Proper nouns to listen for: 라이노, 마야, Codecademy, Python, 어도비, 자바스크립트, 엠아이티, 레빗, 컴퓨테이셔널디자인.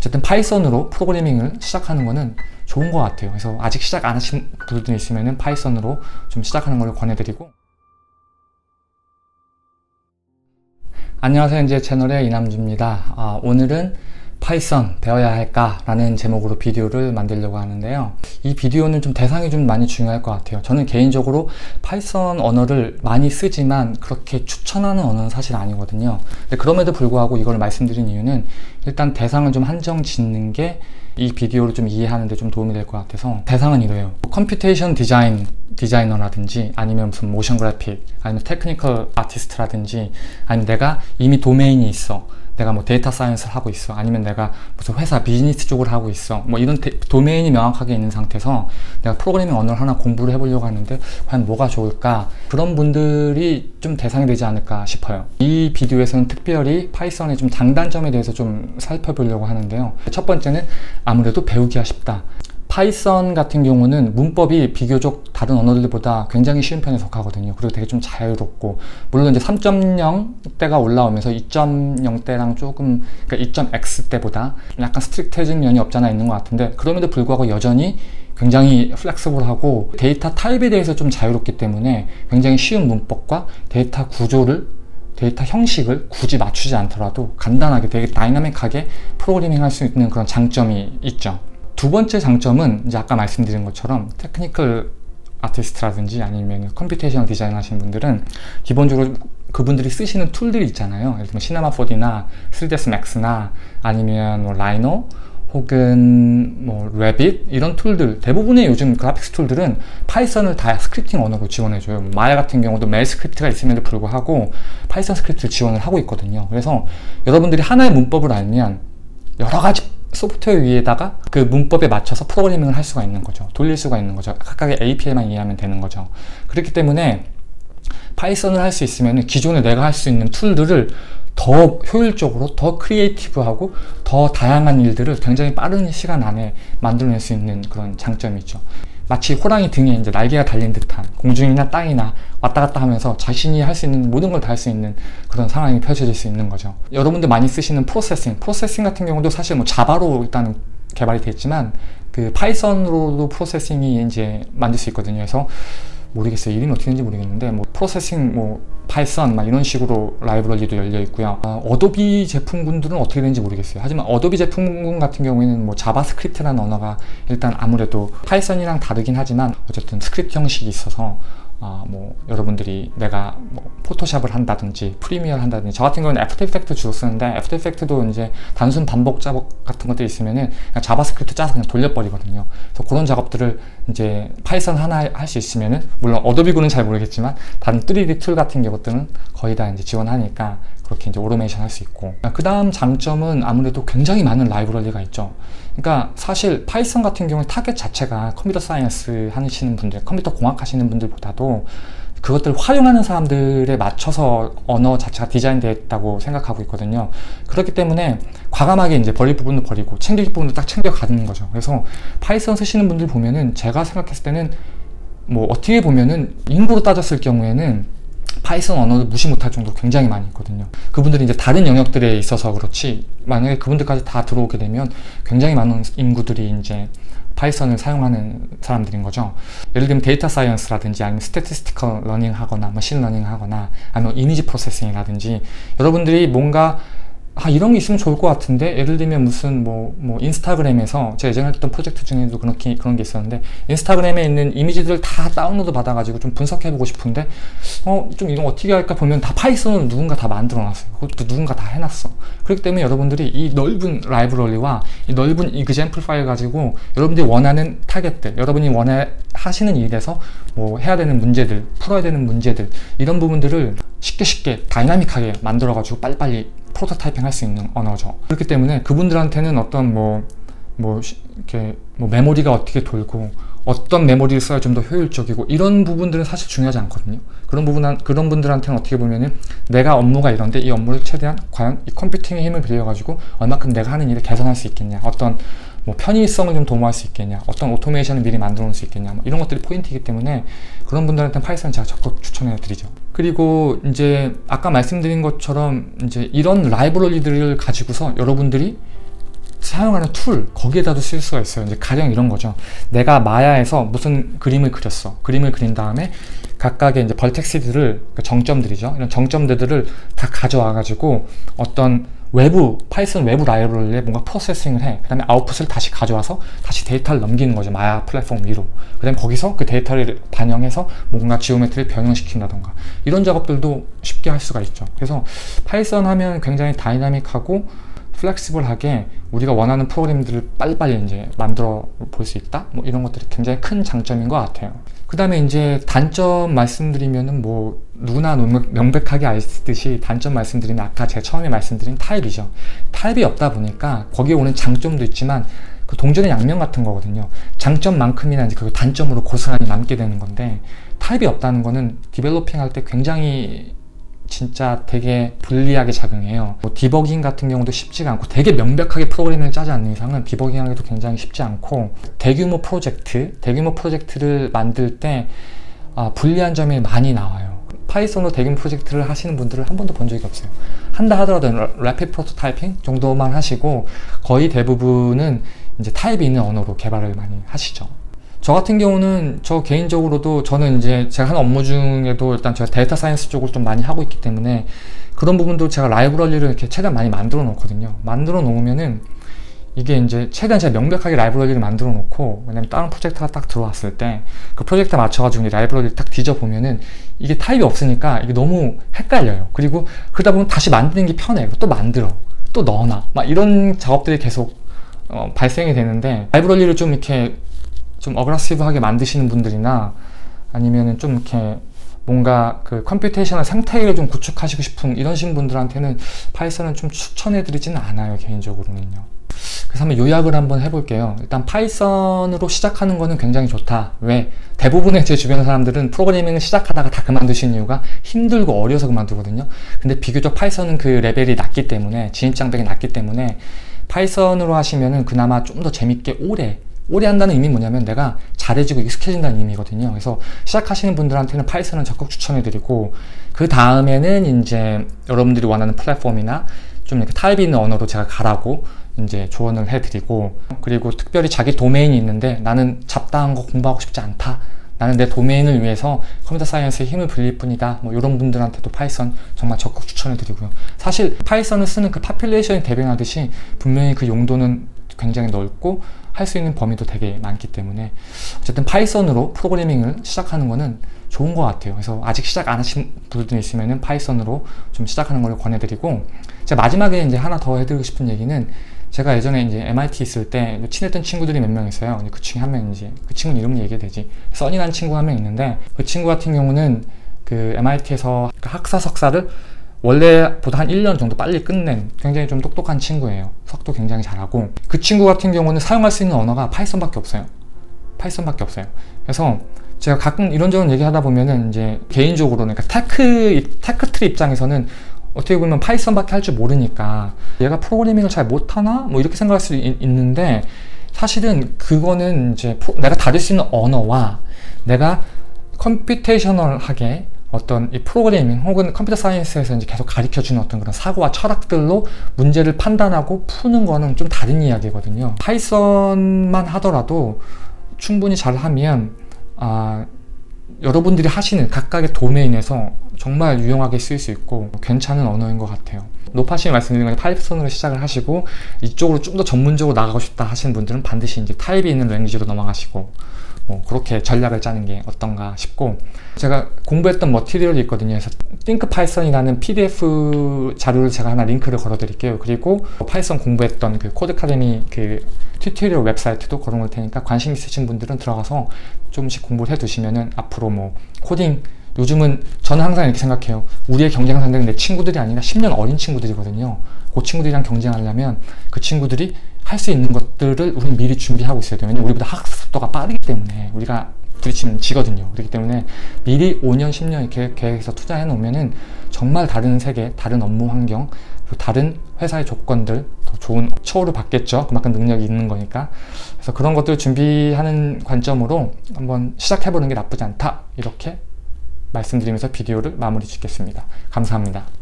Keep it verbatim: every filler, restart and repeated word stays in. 어쨌든 파이썬으로 프로그래밍을 시작하는 거는 좋은 것 같아요. 그래서 아직 시작 안 하신 분들도 있으면 파이썬으로 좀 시작하는 걸 권해드리고, 안녕하세요. 이제 채널의 이남주입니다. 아, 오늘은 파이썬 배워야 할까? 라는 제목으로 비디오를 만들려고 하는데요. 이 비디오는 좀 대상이 좀 많이 중요할 것 같아요. 저는 개인적으로 파이썬 언어를 많이 쓰지만 그렇게 추천하는 언어는 사실 아니거든요. 근데 그럼에도 불구하고 이걸 말씀드린 이유는 일단 대상을 좀 한정 짓는 게 이 비디오를 좀 이해하는 데 좀 도움이 될 것 같아서, 대상은 이래요. 컴퓨테이션 디자인 디자이너라든지, 아니면 무슨 모션 그래픽, 아니면 테크니컬 아티스트라든지, 아니면 내가 이미 도메인이 있어, 내가 뭐 데이터 사이언스를 하고 있어, 아니면 내가 무슨 회사 비즈니스 쪽을 하고 있어, 뭐 이런 데, 도메인이 명확하게 있는 상태에서 내가 프로그래밍 언어를 하나 공부를 해보려고 하는데 과연 뭐가 좋을까, 그런 분들이 좀 대상이 되지 않을까 싶어요. 이 비디오에서는 특별히 파이썬의 좀 장단점에 대해서 좀 살펴보려고 하는데요. 첫 번째는 아무래도 배우기가 쉽다. 파이썬 같은 경우는 문법이 비교적 다른 언어들보다 굉장히 쉬운 편에 속하거든요. 그리고 되게 좀 자유롭고, 물론 이제 삼 점 영 때가 올라오면서 이 점 영 때랑 조금, 그러니까 이 점 엑스 때보다 약간 스트릭트해진 면이 없잖아 있는 것 같은데, 그럼에도 불구하고 여전히 굉장히 플렉서블하고 데이터 타입에 대해서 좀 자유롭기 때문에 굉장히 쉬운 문법과 데이터 구조를, 데이터 형식을 굳이 맞추지 않더라도 간단하게 되게 다이나믹하게 프로그래밍 할 수 있는 그런 장점이 있죠. 두 번째 장점은 이제 아까 말씀드린 것처럼 테크니컬 아티스트라든지 아니면 컴퓨테이션 디자인 하시는 분들은 기본적으로 그분들이 쓰시는 툴들이 있잖아요. 예를 들면 시네마 포디나 쓰리 디 에스 맥스나 아니면 뭐 라이노 혹은 뭐 레빗, 이런 툴들, 대부분의 요즘 그래픽스 툴들은 파이썬을 다 스크립팅 언어로 지원해줘요. 마야 같은 경우도 멜 스크립트가 있음에도 불구하고 파이썬 스크립트를 지원을 하고 있거든요. 그래서 여러분들이 하나의 문법을 알면 여러가지 소프트웨어 위에다가 그 문법에 맞춰서 프로그래밍을 할 수가 있는 거죠. 돌릴 수가 있는 거죠. 각각의 에이 피 아이만 이해하면 되는 거죠. 그렇기 때문에 파이썬을 할 수 있으면 기존에 내가 할 수 있는 툴들을 더 효율적으로, 더 크리에이티브하고 더 다양한 일들을 굉장히 빠른 시간 안에 만들어낼 수 있는 그런 장점이죠. 마치 호랑이 등에 이제 날개가 달린 듯한, 공중이나 땅이나 왔다 갔다 하면서 자신이 할 수 있는 모든 걸 다 할 수 있는 그런 상황이 펼쳐질 수 있는 거죠. 여러분들 많이 쓰시는 프로세싱, 프로세싱 같은 경우도 사실 뭐 자바로 일단 개발이 되어 있지만 그 파이썬으로도 프로세싱이 이제 만들 수 있거든요. 그래서 모르겠어요. 이름이 어떻게 되는지 모르겠는데 뭐 프로세싱, 뭐 파이썬 막 이런 식으로 라이브러리도 열려 있고요. 어, 어도비 제품군들은 어떻게 되는지 모르겠어요. 하지만 어도비 제품군 같은 경우에는 뭐 자바스크립트라는 언어가 일단 아무래도 파이썬이랑 다르긴 하지만 어쨌든 스크립트 형식이 있어서 아, 뭐 여러분들이 내가 뭐 포토샵을 한다든지 프리미어를 한다든지, 저 같은 경우는 애프터 이펙트 주로 쓰는데 애프터 이펙트도 이제 단순 반복 작업 같은 것들이 있으면은 그냥 자바스크립트 짜서 그냥 돌려버리거든요. 그래서 그런 작업들을 이제 파이썬 하나 할 수 있으면은, 물론 어도비군은 잘 모르겠지만 다른 쓰리 디 툴 같은 것들은 거의 다 이제 지원하니까 그렇게 이제 오토메이션 할 수 있고, 그 다음 장점은 아무래도 굉장히 많은 라이브러리가 있죠. 그러니까 사실 파이썬 같은 경우는 타겟 자체가 컴퓨터 사이언스 하시는 분들, 컴퓨터 공학 하시는 분들보다도 그것들을 활용하는 사람들에 맞춰서 언어 자체가 디자인되어 있다고 생각하고 있거든요. 그렇기 때문에 과감하게 이제 버릴 부분도 버리고 챙길 부분도 딱 챙겨가는 거죠. 그래서 파이썬 쓰시는 분들 보면은, 제가 생각했을 때는 뭐 어떻게 보면은 인구로 따졌을 경우에는 파이썬 언어도 무시 못할 정도로 굉장히 많이 있거든요. 그분들이 이제 다른 영역들에 있어서 그렇지, 만약에 그분들까지 다 들어오게 되면 굉장히 많은 인구들이 이제 파이썬을 사용하는 사람들인 거죠. 예를 들면 데이터 사이언스라든지 아니면 스태티스티컬 러닝 하거나 머신 러닝 하거나 아니면 이미지 프로세싱이라든지, 여러분들이 뭔가 아 이런 게 있으면 좋을 것 같은데, 예를 들면 무슨 뭐, 뭐 인스타그램에서 제가 예전에 했던 프로젝트 중에도 그렇게, 그런 게 있었는데, 인스타그램에 있는 이미지들을 다 다운로드 받아가지고 좀 분석해보고 싶은데 어 좀 이런 어떻게 할까 보면 다 파이썬으로 누군가 다 만들어놨어요. 그것도 누군가 다 해놨어. 그렇기 때문에 여러분들이 이 넓은 라이브러리와 이 넓은 이그젬플 파일 가지고 여러분들이 원하는 타겟들, 여러분이 원해 하시는 일에서 뭐 해야 되는 문제들, 풀어야 되는 문제들, 이런 부분들을 쉽게 쉽게 다이나믹하게 만들어가지고 빨리빨리 프로토타이핑 할 수 있는 언어죠. 그렇기 때문에 그분들한테는 어떤 뭐, 뭐, 이렇게, 뭐, 메모리가 어떻게 돌고, 어떤 메모리를 써야 좀 더 효율적이고, 이런 부분들은 사실 중요하지 않거든요. 그런 부분, 그런 분들한테는 어떻게 보면은 내가 업무가 이런데 이 업무를 최대한 과연 이 컴퓨팅의 힘을 빌려가지고 얼마큼 내가 하는 일을 개선할 수 있겠냐, 어떤 뭐 편의성을 좀 도모할 수 있겠냐, 어떤 오토메이션을 미리 만들어 놓을 수 있겠냐, 뭐 이런 것들이 포인트이기 때문에 그런 분들한테는 파이썬 제가 적극 추천해 드리죠. 그리고 이제 아까 말씀드린 것처럼 이제 이런 라이브러리들을 가지고서 여러분들이 사용하는 툴, 거기에다도 쓸 수가 있어요. 이제 가령 이런 거죠. 내가 마야에서 무슨 그림을 그렸어. 그림을 그린 다음에 각각의 이제 벌텍스들을, 정점들이죠. 이런 정점들을 다 가져와 가지고 어떤 외부, 파이썬 외부 라이브러리에 뭔가 프로세싱을 해. 그 다음에 아웃풋을 다시 가져와서 다시 데이터를 넘기는 거죠. 마야 플랫폼 위로. 그 다음에 거기서 그 데이터를 반영해서 뭔가 지오메트리를 변형시킨다던가 이런 작업들도 쉽게 할 수가 있죠. 그래서 파이썬 하면 굉장히 다이나믹하고 플렉시블하게 우리가 원하는 프로그램들을 빨리빨리 이제 만들어 볼 수 있다? 뭐 이런 것들이 굉장히 큰 장점인 것 같아요. 그 다음에 이제 단점 말씀드리면은 뭐 누구나 명백하게 아시듯이 단점 말씀드린 아까 제가 처음에 말씀드린 타입이죠. 타입이 없다 보니까 거기에 오는 장점도 있지만 그 동전의 양면 같은 거거든요. 장점만큼이나 이제 그 단점으로 고스란히 남게 되는 건데, 타입이 없다는 거는 디벨로핑 할 때 굉장히 진짜 되게 불리하게 작용해요. 뭐 디버깅 같은 경우도 쉽지가 않고, 되게 명백하게 프로그램을 짜지 않는 이상은 디버깅 하기도 굉장히 쉽지 않고, 대규모 프로젝트, 대규모 프로젝트를 만들 때 아, 불리한 점이 많이 나와요. 파이썬으로 대규모 프로젝트를 하시는 분들을 한 번도 본 적이 없어요. 한다 하더라도 래피드 프로토타이핑 정도만 하시고 거의 대부분은 이제 타입이 있는 언어로 개발을 많이 하시죠. 저 같은 경우는 저 개인적으로도 저는 이제 제가 하는 업무 중에도 일단 제가 데이터 사이언스 쪽을 좀 많이 하고 있기 때문에 그런 부분도 제가 라이브러리를 이렇게 최대한 많이 만들어 놓거든요. 만들어 놓으면은 이게 이제 최대한 제가 명백하게 라이브러리를 만들어 놓고, 왜냐면 다른 프로젝트가 딱 들어왔을 때 그 프로젝트에 맞춰가지고 라이브러리를 딱 뒤져보면은 이게 타입이 없으니까 이게 너무 헷갈려요. 그리고 그러다 보면 다시 만드는 게 편해. 또 만들어, 또 넣어놔, 막 이런 작업들이 계속 어, 발생이 되는데, 라이브러리를 좀 이렇게 좀 어그레시브하게 만드시는 분들이나 아니면은 좀 이렇게 뭔가 그 컴퓨테이셔널 생태계를 좀 구축하시고 싶은 이런 분들한테는 파이썬은 좀 추천해드리지는 않아요, 개인적으로는요. 그래서 한번 요약을 한번 해볼게요. 일단 파이썬으로 시작하는 거는 굉장히 좋다. 왜? 대부분의 제 주변 사람들은 프로그래밍을 시작하다가 다 그만두신 이유가 힘들고 어려워서 그만두거든요. 근데 비교적 파이썬은 그 레벨이 낮기 때문에, 진입장벽이 낮기 때문에 파이썬으로 하시면은 그나마 좀 더 재밌게 오래 오래 한다는 의미는 뭐냐면 내가 잘해지고 익숙해진다는 의미거든요. 그래서 시작하시는 분들한테는 파이썬은 적극 추천해드리고, 그 다음에는 이제 여러분들이 원하는 플랫폼이나 좀 이렇게 타입이 있는 언어로 제가 가라고 이제 조언을 해드리고, 그리고 특별히 자기 도메인이 있는데 나는 잡다한 거 공부하고 싶지 않다, 나는 내 도메인을 위해서 컴퓨터 사이언스에 힘을 빌릴 뿐이다, 뭐 이런 분들한테도 파이썬 정말 적극 추천해드리고요. 사실 파이썬을 쓰는 그 파퓰레이션이 대변하듯이 분명히 그 용도는 굉장히 넓고 할 수 있는 범위도 되게 많기 때문에 어쨌든 파이썬으로 프로그래밍을 시작하는 거는 좋은 것 같아요. 그래서 아직 시작 안 하신 분들 있으면은 파이썬으로 좀 시작하는 걸 권해드리고, 제가 마지막에 이제 하나 더 해드리고 싶은 얘기는, 제가 예전에 이제 엠아이티 있을 때 친했던 친구들이 몇 명 있어요. 그 중에 한 명인지, 그 친구 이름은 얘기되지, 써니라는 친구 한 명 있는데, 그 친구 같은 경우는 그 엠아이티에서 학사 석사를 원래보다 한 일 년 정도 빨리 끝낸 굉장히 좀 똑똑한 친구예요. 수학도 굉장히 잘하고, 그 친구 같은 경우는 사용할 수 있는 언어가 파이썬밖에 없어요. 파이썬밖에 없어요. 그래서 제가 가끔 이런저런 얘기하다 보면은 이제 개인적으로는, 그러니까 테크, 테크트리 입장에서는 어떻게 보면 파이썬밖에 할 줄 모르니까 얘가 프로그래밍을 잘 못하나? 뭐 이렇게 생각할 수 있, 있는데 사실은 그거는 이제 프로, 내가 다룰 수 있는 언어와 내가 컴퓨테이셔널하게 어떤 이 프로그래밍 혹은 컴퓨터 사이언스에서 이제 계속 가르쳐주는 어떤 그런 사고와 철학들로 문제를 판단하고 푸는 거는 좀 다른 이야기거든요. 파이썬만 하더라도 충분히 잘하면 아, 여러분들이 하시는 각각의 도메인에서 정말 유용하게 쓰일 수 있고 괜찮은 언어인 것 같아요. 노파씨가 말씀드린 건 파이썬으로 시작을 하시고, 이쪽으로 좀 더 전문적으로 나가고 싶다 하시는 분들은 반드시 이제 타입이 있는 랭귀지로 넘어가시고 뭐 그렇게 전략을 짜는 게 어떤가 싶고, 제가 공부했던 머티리얼이 있거든요. 그래서 띵크 파이썬이라는 피디에프 자료를 제가 하나 링크를 걸어 드릴게요. 그리고 파이썬 공부했던 그 코드카데미 그 튜토리얼 웹사이트도 걸어 놓을 테니까 관심 있으신 분들은 들어가서 조금씩 공부를 해 두시면은 앞으로 뭐 코딩, 요즘은 저는 항상 이렇게 생각해요. 우리의 경쟁 상대는 내 친구들이 아니라 십 년 어린 친구들이거든요. 그 친구들이랑 경쟁하려면 그 친구들이 할 수 있는 것들을 우리는 미리 준비하고 있어야 돼요. 왜냐면 우리보다 학습 속도가 빠르기 때문에 우리가 부딪히면 지거든요. 그렇기 때문에 미리 오 년, 십 년 이렇게 계획해서 투자해 놓으면은 정말 다른 세계, 다른 업무 환경, 그리고 다른 회사의 조건들, 더 좋은 처우를 받겠죠. 그만큼 능력이 있는 거니까. 그래서 그런 것들을 준비하는 관점으로 한번 시작해보는 게 나쁘지 않다, 이렇게 말씀드리면서 비디오를 마무리 짓겠습니다. 감사합니다.